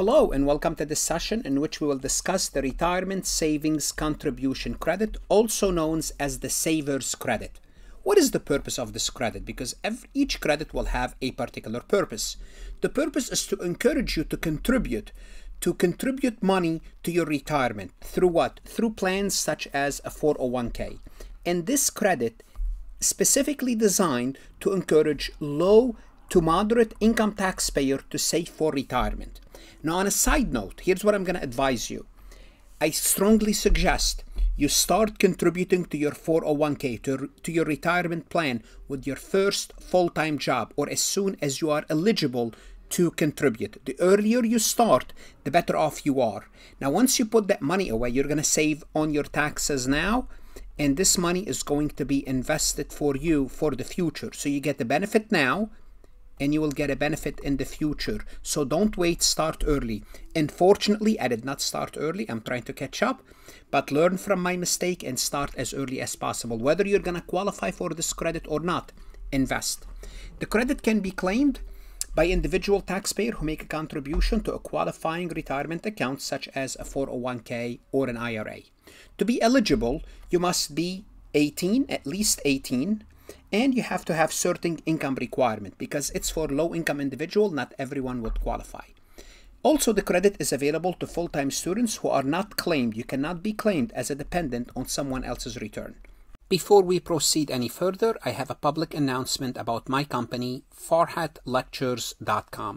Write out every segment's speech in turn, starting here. Hello and welcome to this session in which we will discuss the Retirement Savings Contribution Credit, also known as the Saver's Credit. What is the purpose of this credit? Because each credit will have a particular purpose. The purpose is to encourage you to contribute money to your retirement. Through what? Through plans such as a 401k. And this credit specifically designed to encourage low to moderate income taxpayer to save for retirement. Now, on a side note, here's what I'm going to advise you. I strongly suggest you start contributing to your 401k, to your retirement plan with your first full-time job or as soon as you are eligible to contribute. The earlier you start, the better off you are. Now, once you put that money away, you're going to save on your taxes now, and this money is going to be invested for you for the future. So you get the benefit now, and you will get a benefit in the future. So don't wait, start early. Unfortunately, I did not start early. I'm trying to catch up, but learn from my mistake and start as early as possible. Whether you're gonna qualify for this credit or not, invest. The credit can be claimed by individual taxpayers who make a contribution to a qualifying retirement account such as a 401k or an IRA. To be eligible, you must be 18, at least 18, and you have to have certain income requirement because it's for low-income individual, not everyone would qualify. Also, the credit is available to full-time students who are not claimed. You cannot be claimed as a dependent on someone else's return. Before we proceed any further, I have a public announcement about my company, farhatlectures.com.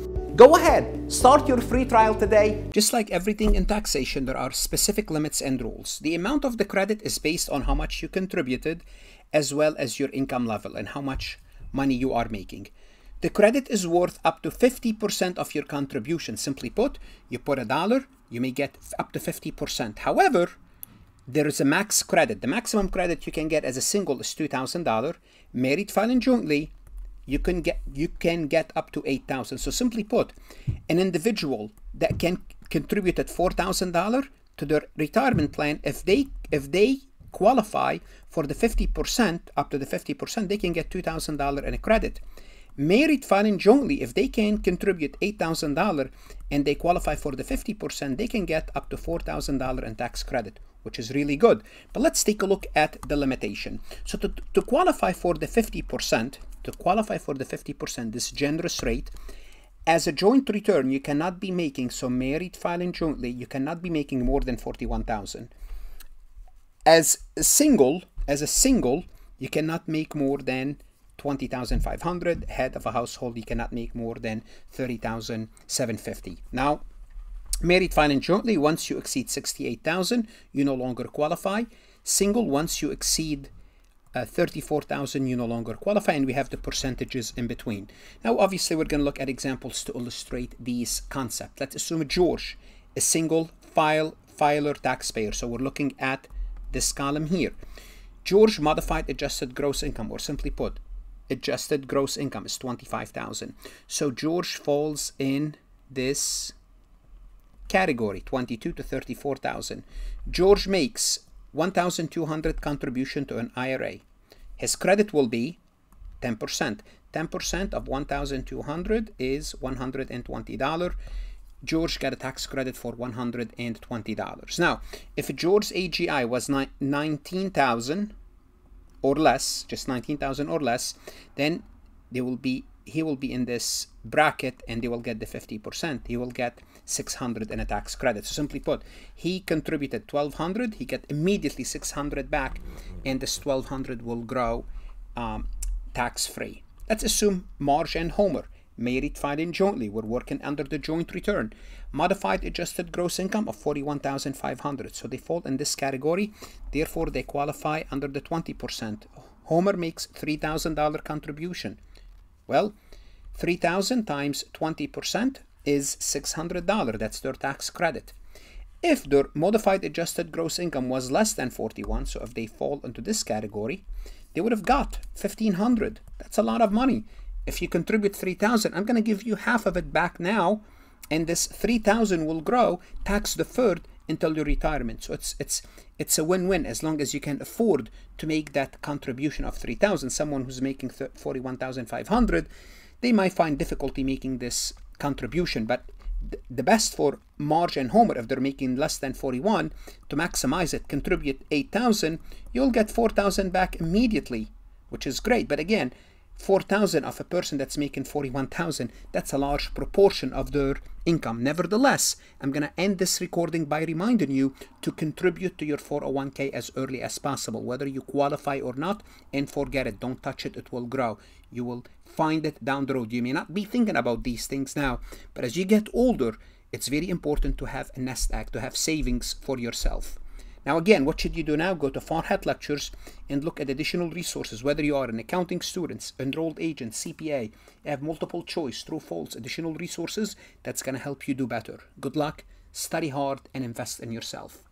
Go ahead, start your free trial today. Just like everything in taxation, there are specific limits and rules. The amount of the credit is based on how much you contributed as well as your income level and how much money you are making. The credit is worth up to 50% of your contribution. Simply put, you put $1, you may get up to 50%. However, there is a max credit. The maximum credit you can get as a single is $2,000. Married, filing jointly, you can get up to $8,000. So simply put, an individual that can contribute at $4,000 to their retirement plan, if they qualify for the 50%, up to the 50%, they can get $2,000 in a credit. Married filing jointly, if they can contribute $8,000 and they qualify for the 50%, they can get up to $4,000 in tax credit, which is really good. But let's take a look at the limitation. So to qualify for the 50%, this generous rate, as a joint return, you cannot be making, so married filing jointly, you cannot be making more than $41,000. As a single, you cannot make more than $20,500. Head of a household, you cannot make more than $30,750. Now, married filing jointly, once you exceed $68,000, you no longer qualify. Single, once you exceed $34,000, you no longer qualify, and we have the percentages in between. Now, obviously, we're going to look at examples to illustrate these concepts. Let's assume George, a single filer taxpayer. So we're looking at this column here. George modified adjusted gross income, or simply put, adjusted gross income is $25,000. So George falls in this category, $22,000 to $34,000. George makes $1,200 contribution to an IRA. His credit will be 10%. 10% of $1,200 is $120. George got a tax credit for $120. Now, if George's AGI was 19,000 or less, just 19,000 or less, then he will be in this bracket and they will get the 50%. He will get $600 in a tax credit. So simply put, he contributed $1,200. He got immediately $600 back, and this $1,200 will grow tax-free. Let's assume Marge and Homer, married filing jointly. We're working under the joint return. Modified adjusted gross income of $41,500. So they fall in this category. Therefore, they qualify under the 20%. Homer makes $3,000 contribution. Well, $3,000 times 20% is $600. That's their tax credit. If their modified adjusted gross income was less than 41, so if they fall into this category, they would have got 1,500. That's a lot of money. If you contribute 3,000, I'm going to give you half of it back now, and this 3,000 will grow tax deferred until your retirement. So it's a win-win as long as you can afford to make that contribution of 3,000. Someone who's making 41,500, they might find difficulty making this contribution, but the best for Marge and Homer, if they're making less than 41, to maximize it, contribute 8,000, you'll get 4,000 back immediately, which is great. But again, 4,000 of a person that's making 41,000, that's a large proportion of their income. Nevertheless, I'm going to end this recording by reminding you to contribute to your 401k as early as possible, whether you qualify or not, and forget it. Don't touch it. It will grow. You will find it down the road. You may not be thinking about these things now, but as you get older, it's very important to have a nest egg, to have savings for yourself. Now again, what should you do now? Go to Farhat Lectures and look at additional resources, whether you are an accounting student, enrolled agent, CPA, have multiple choice, true, false, additional resources. That's going to help you do better. Good luck, study hard, and invest in yourself.